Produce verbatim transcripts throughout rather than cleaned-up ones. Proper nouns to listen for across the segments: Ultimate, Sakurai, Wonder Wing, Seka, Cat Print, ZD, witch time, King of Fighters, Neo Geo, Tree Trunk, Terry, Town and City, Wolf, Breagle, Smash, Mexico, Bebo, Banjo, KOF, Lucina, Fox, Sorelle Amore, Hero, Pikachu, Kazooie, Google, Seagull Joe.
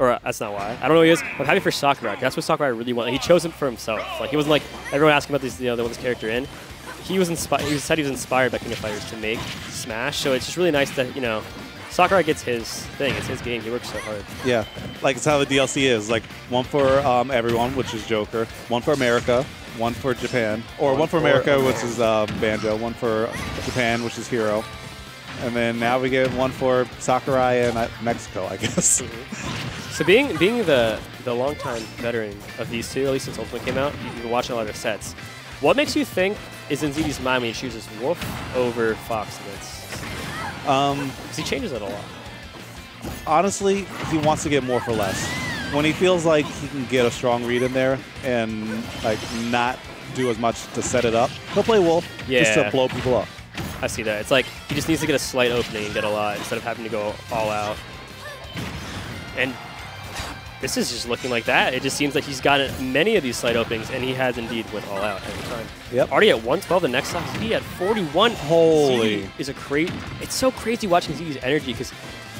Or uh, that's not why. I don't know who he is. I'm happy for Sakurai. That's what Sakurai really wanted. He chose him for himself. Like, he wasn't like, everyone asked him about these, you know, they want this character in. He was inspired. He said he was inspired by King of Fighters to make Smash. So it's just really nice that, you know, Sakurai gets his thing. It's his game. He works so hard. Yeah. Like, it's how the D L C is. Like, one for um, everyone, which is Joker. One for America. One for Japan. Or one, one for America, America, which is uh, Banjo. One for Japan, which is Hero. And then now we get one for Sakurai and uh, Mexico, I guess. Mm-hmm. So being being the, the longtime veteran of these two, at least since Ultimate came out, you've been watching a lot of sets. What makes you think is in Z D's mind when he chooses Wolf over Fox? Because um, he changes it a lot. Honestly, he wants to get more for less. When he feels like he can get a strong read in there and like not do as much to set it up, he'll play Wolf yeah. just to blow people up. I see that. It's like he just needs to get a slight opening and get a lot instead of having to go all out. And this is just looking like that. It just seems like he's gotten many of these slight openings, and he has indeed went all out every time. Yep. Already at one twelve, the next stock he at forty-one. Holy! Z D is a crazy. It's so crazy watching Z D's energy because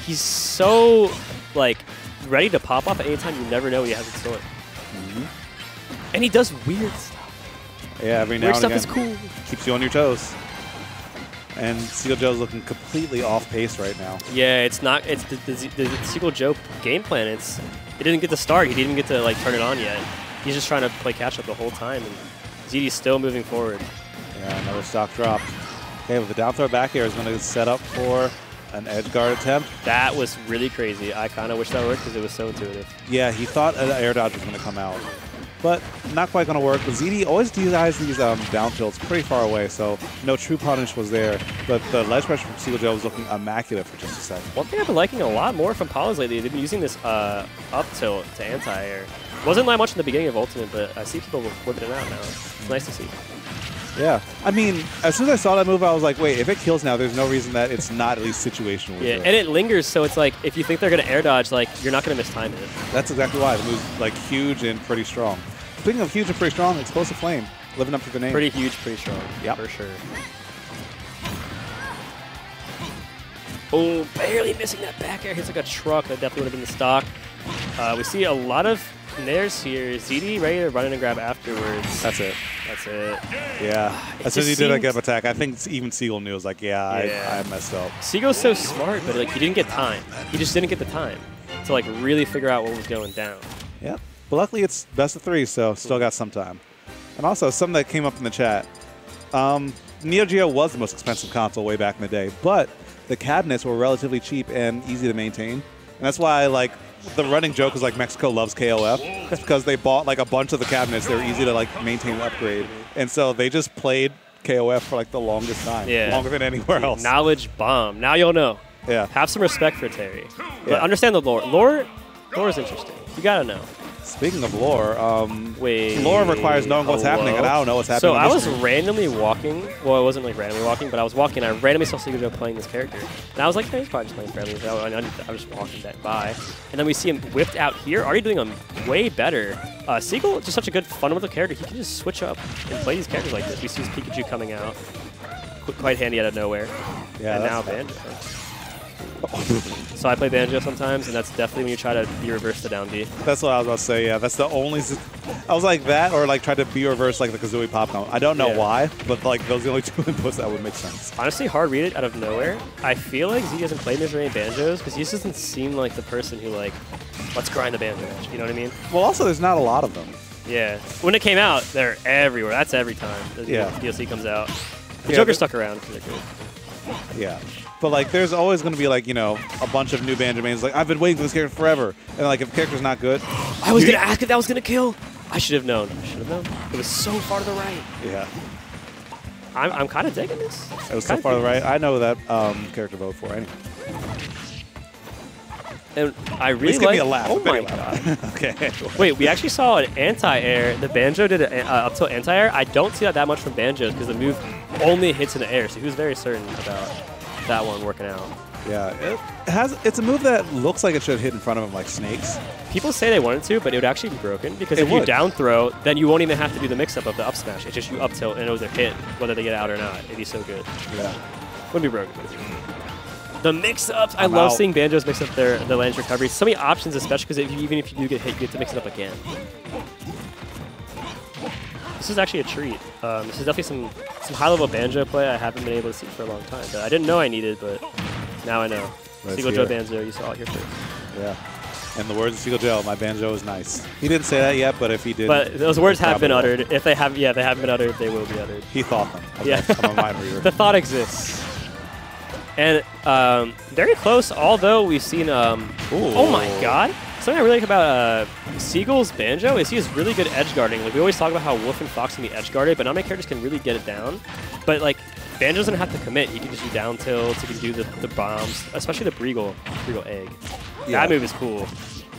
he's so like ready to pop off at any time. You never know what he has in store. Mm-hmm. And he does weird stuff. Yeah, every now weird and again. Weird stuff is cool. Keeps you on your toes. And Seagull Joe's looking completely off pace right now. Yeah, it's not. It's the, the, the Seagull Joe game plan. It's he didn't get to start. He didn't get to like turn it on yet. He's just trying to play catch up the whole time. And Z D's still moving forward. Yeah, another stock drop. Okay, with the down throw back air is going to set up for an edge guard attempt. That was really crazy. I kind of wish that worked because it was so intuitive. Yeah, he thought an air dodge was going to come out, but not quite going to work. But Z D always denies these um, down tilts pretty far away, so no true punish was there. But the ledge pressure from Seagull Joe was looking immaculate for just a second. One thing I've been liking a lot more from Palos lately, they've been using this uh, up tilt to anti-air. Wasn't that much in the beginning of Ultimate, but I see people whipping it out now. It's nice to see. Yeah. I mean, as soon as I saw that move, I was like, wait, if it kills now, there's no reason that it's not at least situational. With yeah, it. And it lingers, so it's like, if you think they're going to air dodge, like, you're not going to miss time it. That's exactly why. The move's, like, huge and pretty strong. Speaking of huge and pretty strong, Explosive Flame, living up to the name. Pretty huge, pretty strong. Yeah. For sure. Oh, barely missing that back air. Hits like a truck. That definitely would have been the stock. Uh, we see a lot of nairs here. Z D ready to run in and grab afterwards. That's it. That's it. Yeah. As soon as he did a gap attack, I think even Seagull knew. It was like, yeah, yeah. I, I messed up. Seagull's so smart, but like he didn't get time. He just didn't get the time to like really figure out what was going down. Yep. But luckily it's best of three, so still got some time. And also something that came up in the chat. Um, Neo Geo was the most expensive console way back in the day, but the cabinets were relatively cheap and easy to maintain. And that's why like the running joke is like Mexico loves K O F. That's because they bought like a bunch of the cabinets. They were easy to like maintain and upgrade. And so they just played K O F for like the longest time. Yeah. Longer than anywhere else. Knowledge bomb. Now you'll know. Yeah. Have some respect for Terry. But yeah. Understand the lore. Lore lore is interesting. You gotta know. Speaking of lore, um, Wait, lore requires knowing what's hello? happening, and I don't know what's happening. So I was screen. randomly walking. Well, I wasn't like randomly walking, but I was walking, and I randomly saw Seagull Joe playing this character. And I was like, hey, he's probably just playing friendly. I, I was just walking that by. And then we see him whipped out here, already doing him way better. Uh, Seagull is just such a good, fundamental character. He can just switch up and play these characters like this. We see his Pikachu coming out. Qu quite handy out of nowhere. Yeah, and now Banjo. So I play Banjo sometimes, and that's definitely when you try to B-reverse the down B. That's what I was about to say, yeah. That's the only... I was like that, or like try to B-reverse like the Kazooie pop count. I don't know yeah. why, but like those are the only two inputs that would make sense. Honestly, hard read it out of nowhere. I feel like Z hasn't played Misery and Banjos, because he just doesn't seem like the person who like, let's grind the Banjo match, you know what I mean? Well, also, there's not a lot of them. Yeah. When it came out, they're everywhere. That's every time the yeah. D L C comes out. The yeah, Joker stuck around, because they're good. Yeah, but like there's always going to be like, you know, a bunch of new Banjo mains. Like, I've been waiting for this character forever. And like, if the character's not good... I was going to ask if that was going to kill. I should have known. I should have known. It was so far to the right. Yeah. I'm, I'm kind of digging this. It was so far to the right. I know that um, character vote for anyway. And I really like... give me a laugh. Oh my god. Okay. Wait, we actually saw an anti-air. The Banjo did an, uh, up till anti-air. I don't see that that much from Banjos because the move only hits in the air, so he was very certain about that one working out. Yeah, it has. It's a move that looks like it should hit in front of him like snakes. People say they wanted to, but it would actually be broken because it if would. you down throw, then you won't even have to do the mix-up of the up smash. It's just you up tilt and it was a hit, whether they get out or not. It'd be so good. Yeah, wouldn't be broken. The mix-ups. I love out. seeing Banjo's mix up their, their land's recovery. So many options, especially because if you, even if you do get hit, you get to mix it up again. This is actually a treat. Um, this is definitely some, some high-level Banjo play I haven't been able to see for a long time. But I didn't know I needed, but now I know. Right, Seagull Joe Banjo, you saw it here first. Yeah. And the words of Seagull Joe, my banjo is nice. He didn't say that yet, but if he did... But those words have been uttered. If they have, yeah, they haven't been uttered, they will be uttered. He thought them. Okay. Yeah. I'm a mind reader. The thought exists. And um, very close, although we've seen... Um, oh my god. Something I really like about uh, Seagull's Banjo is he is really good edge guarding. Like, we always talk about how Wolf and Fox can be edge guarded, but not many characters can really get it down. But like, Banjo doesn't have to commit. He can just do down tilts, he can do the, the bombs, especially the Breagle, Breagle egg. Yeah. That move is cool.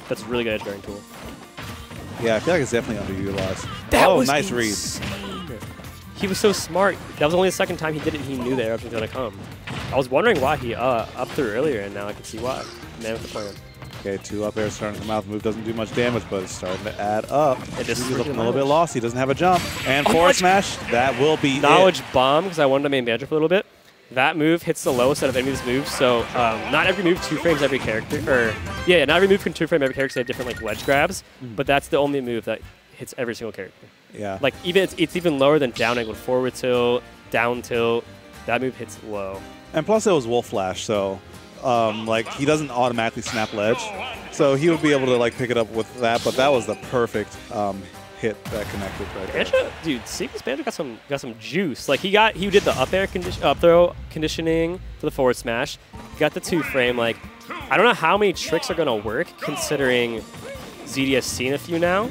That's a really good edge guarding tool. Yeah, I feel like it's definitely underutilized. That oh, was nice insane. read. He was so smart. That was only the second time he did it. He knew that eruption was going to come. I was wondering why he uh, up threw earlier, and now I can see why. Man with the plan. Okay, two up airs starting to come out. The move doesn't do much damage, but it's starting to add up. It is looking a little bit lost. He doesn't have a jump. And oh, forward smash. That will be Knowledge it. Bomb, because I wanted to main Banjo for a little bit. That move hits the lowest out of any of these moves, so um, not every move two frames every character, or yeah, not every move can two frame every character. They have different like wedge grabs, mm-hmm. but that's the only move that hits every single character. Yeah, like even it's, it's even lower than down angle, forward tilt, down tilt. That move hits low. And plus, it was Wolf Flash, so um, like he doesn't automatically snap ledge, so he would be able to like pick it up with that. But that was the perfect. Um, hit that connected right Banjo, there. Dude, Seagull's Banjo got some got some juice. Like he got he did the up air condition up throw conditioning for the forward smash. He got the two frame. Like I don't know how many tricks are gonna work considering Z D has seen a few now,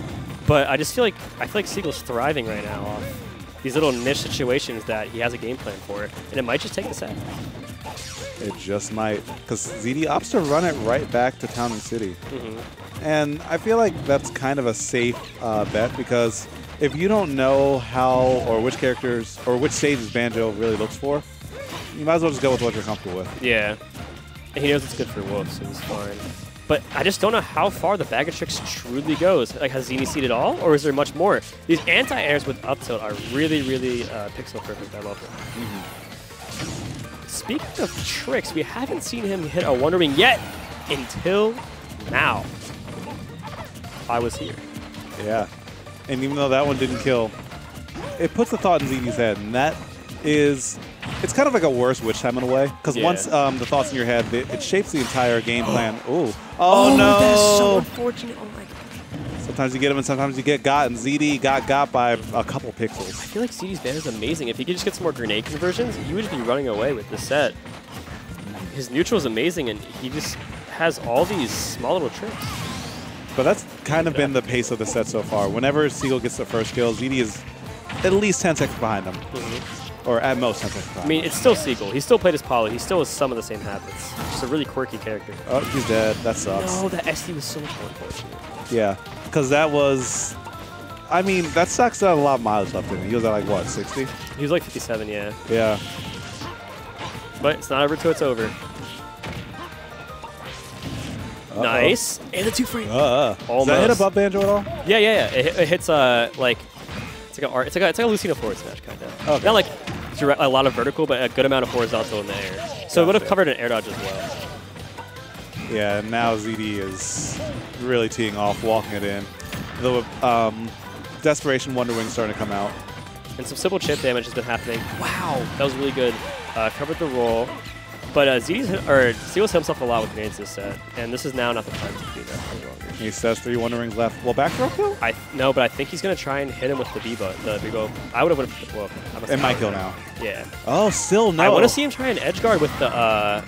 but I just feel like I feel like Seagull's thriving right now off these little niche situations that he has a game plan for, and it might just take the set. It just might, because Z D opts to run it right back to Town and City. Mm-hmm. And I feel like that's kind of a safe uh, bet, because if you don't know how or which characters or which stages Banjo really looks for, you might as well just go with what you're comfortable with. Yeah. And he knows it's good for Wolf, so he's fine. But I just don't know how far the bag of tricks truly goes. Like, has Z D seen it all, or is there much more? These anti-airs with up tilt are really, really uh, pixel perfect. I love it. Mm-hmm. Speaking of tricks, we haven't seen him hit a Wonder Wing yet until now. I was here. Yeah. And even though that one didn't kill, it puts the thought in Z D's head. And that is, it's kind of like a worse witch time in a way. Because yeah. once um, the thought's in your head, it, it shapes the entire game plan. Ooh. Oh, oh no. That is so unfortunate. Oh, my gosh. Sometimes you get him and sometimes you get got. And Z D got got by a couple pixels. I feel like Z D's ban is amazing. If he could just get some more grenade conversions, he would just be running away with the set. His neutral is amazing, and he just has all these small little tricks. But that's kind of been the pace of the set so far. Whenever Seagull gets the first kill, Z D is at least ten seconds behind him. Mm-hmm. Or at most ten seconds behind him. I mean, it's still Seagull. He still played his poly. He still has some of the same habits. Just a really quirky character. Oh, he's dead. That sucks. Oh, no, that S D was so much more unfortunate. Yeah, because that was... I mean, that sucks that a lot of miles left in him. He was at like, what, sixty? He was like fifty-seven, yeah. Yeah. But it's not over till it's over. Uh-oh. Nice. And the two frame. Uh-uh. Does that hit above Banjo at all? Yeah, yeah, yeah. It, it hits, uh, like, it's like, a, it's, like a, it's like a Lucina forward smash, kind of. Okay. Not like a lot of vertical, but a good amount of horizontal in the air. So it would have covered an air dodge as well. Yeah, and now Z D is really teeing off, walking it in. The um, Desperation Wonder Wing starting to come out. And some simple chip damage has been happening. Wow, that was really good. Uh, covered the roll. But uh, Z D's hit, or Seagull's hit himself a lot with grenades this set, and this is now not the time to do that any longer. He says three Wonder Wings left. Well, back throw kill? I no, but I think he's gonna try and hit him with the Bebo. The Bebo. I would have. Well, it might kill now. Yeah. Oh, still no. I want to see him try and edge guard with the uh,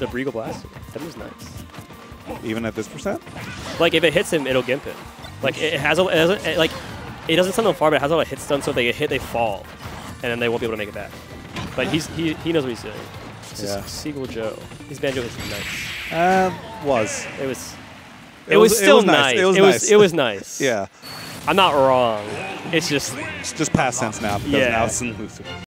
the Breagle Blast. That was nice. Even at this percent? Like if it hits him, it'll gimp it. Like it has a it doesn't, it, like it doesn't send them far, but it has a lot of hit stun, so if they get hit, they fall, and then they won't be able to make it back. But he's he he knows what he's doing. This yeah. is Seagull Joe. His Banjo is nice. Um, uh, was it was it, it was, was still it was nice. nice. It was it was nice. It was nice. Yeah, I'm not wrong. It's just it's just past tense now. Because yeah. Now it's